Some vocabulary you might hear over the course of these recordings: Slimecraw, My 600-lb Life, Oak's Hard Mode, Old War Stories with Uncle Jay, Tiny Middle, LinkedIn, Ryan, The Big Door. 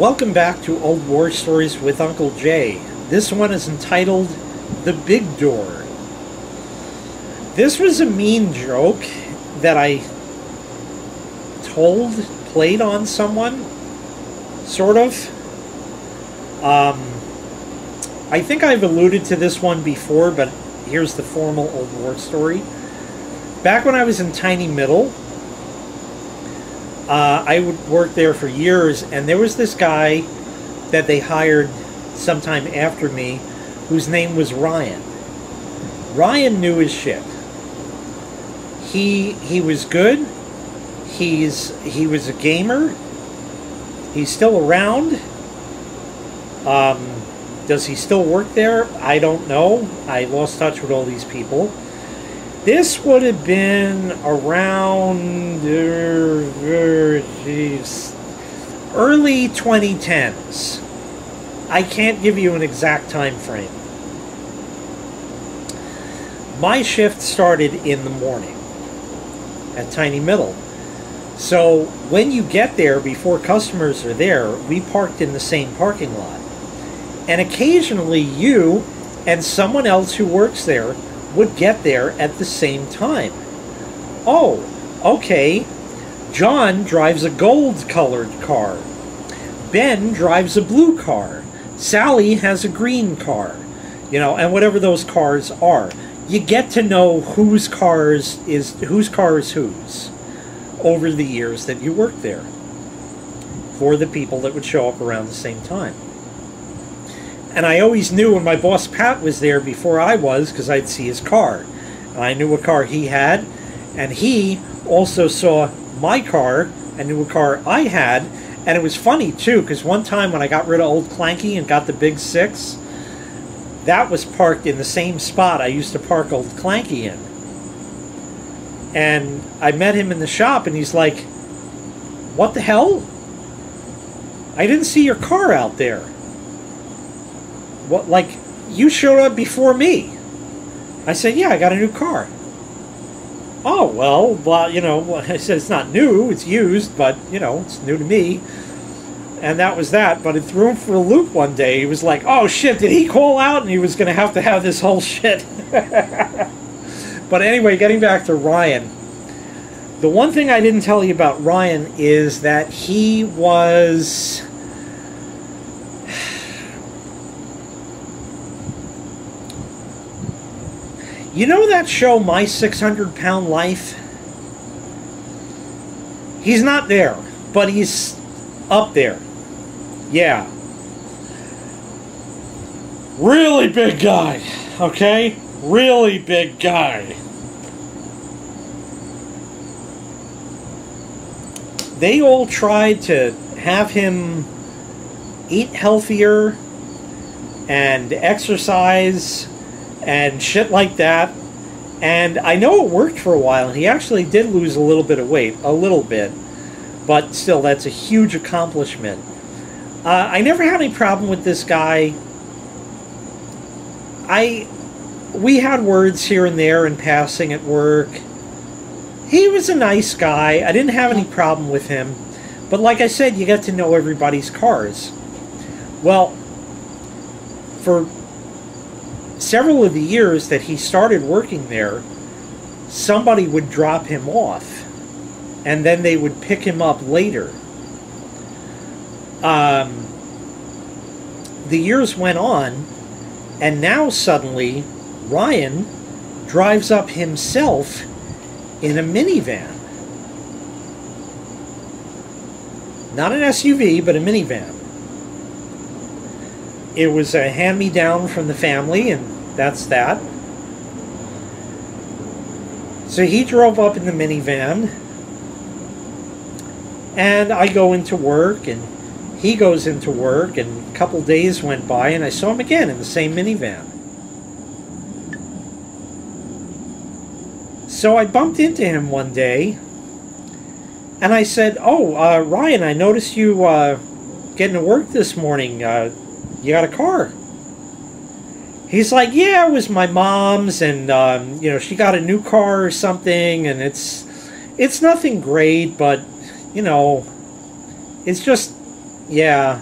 Welcome back to Old War Stories with Uncle Jay. This one is entitled The Big Door. This was a mean joke that I played on someone, sort of. I think I've alluded to this one before, but here's the formal Old War story. Back when I was in Tiny Middle, I would work there for years, and there was this guy that they hired sometime after me whose name was Ryan. Ryan knew his shit. He was good. He was a gamer. He's still around. Does he still work there? I don't know. I lost touch with all these people. This would have been around early 2010s. I can't give you an exact time frame. My shift started in the morning at Tiny Middle. So when you get there, before customers are there, we parked in the same parking lot. And occasionally you and someone else who works there would get there at the same time. Oh, okay, John drives a gold-colored car. Ben drives a blue car. Sally has a green car. You know, and whatever those cars are. You get to know whose car is whose over the years that you worked there, for the people that would show up around the same time. And I always knew when my boss Pat was there before I was, because I'd see his car. And I knew what car he had, and he also saw my car and knew what car I had. And it was funny, too, because one time when I got rid of old Clanky and got the Big Six, that was parked in the same spot I used to park old Clanky in. And I met him in the shop, and he's like, "What the hell? I didn't see your car out there. What, like, you showed up before me?" I said, "Yeah, I got a new car." "Oh, well, well, you know," I said, "it's not new, it's used, but, you know, it's new to me." And that was that, but it threw him for a loop one day. He was like, "Oh, shit, did he call out?" And he was going to have this whole shit. But anyway, getting back to Ryan. The one thing I didn't tell you about Ryan is that he was... You know that show, My 600-lb Life? He's not there, but he's up there. Yeah. Really big guy, okay? Really big guy. They all tried to have him eat healthier and exercise and shit like that, and I know it worked for a while, and he actually did lose a little bit of weight, a little bit, but still, that's a huge accomplishment. I never had any problem with this guy. We had words here and there in passing at work. He was a nice guy. I didn't have any problem with him, but like I said, you get to know everybody's cars. Well, for several of the years that he started working there, somebody would drop him off, and then they would pick him up later. The years went on, and now suddenly Ryan drives up himself in a minivan. Not an SUV, but a minivan. It was a hand-me-down from the family, and that's that. So he drove up in the minivan, and I go into work, and he goes into work, and a couple days went by, and I saw him again in the same minivan. So I bumped into him one day, and I said, "Oh, Ryan, I noticed you getting to work this morning. You got a car?" He's like, "Yeah, it was my mom's, and you know, she got a new car or something, and it's nothing great, but you know, it's just, yeah,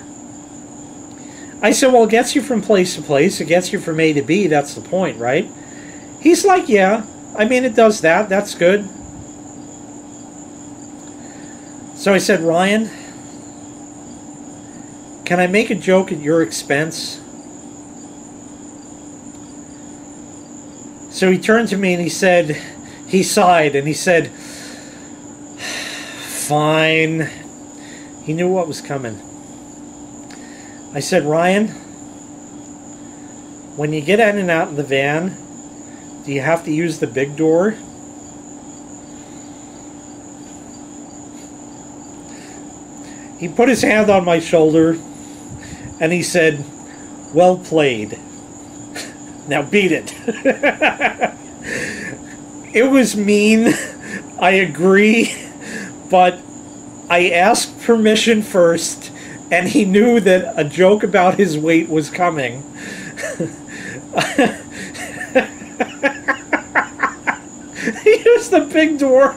I said, well, it gets you from place to place. It gets you from A to B. That's the point, right? He's like, yeah. I mean, it does that. That's good. So I said, Ryan, can I make a joke at your expense? So he turned to me and he said, he sighed and he said, fine. He knew what was coming. I said, Ryan, when you get in and out of the van, do you have to use the big door? He put his hand on my shoulder and he said, well played. Now beat it. It was mean, I agree, but I asked permission first, and he knew that a joke about his weight was coming. He used the big door.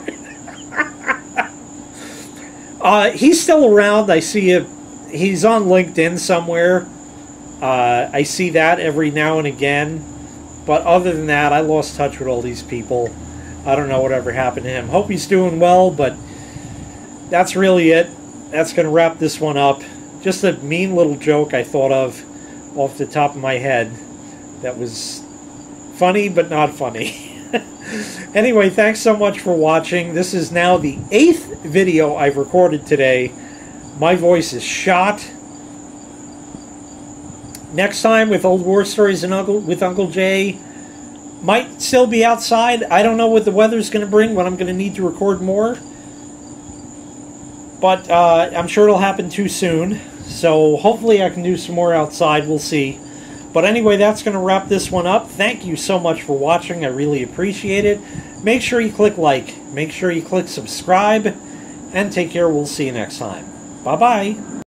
He's still around. I see him. He's on LinkedIn somewhere. I see that every now and again. But other than that, I lost touch with all these people. I don't know whatever happened to him. Hope he's doing well, but that's really it. That's going to wrap this one up. Just a mean little joke I thought of off the top of my head that was funny but not funny. Anyway, thanks so much for watching. This is now the 8th video I've recorded today. My voice is shot. Next time with Old War Stories and Uncle Jay. Might still be outside. I don't know what the weather's going to bring, but I'm going to need to record more. But I'm sure it'll happen too soon. So hopefully I can do some more outside. We'll see. But anyway, that's going to wrap this one up. Thank you so much for watching. I really appreciate it. Make sure you click like. Make sure you click subscribe. And take care. We'll see you next time. Bye-bye.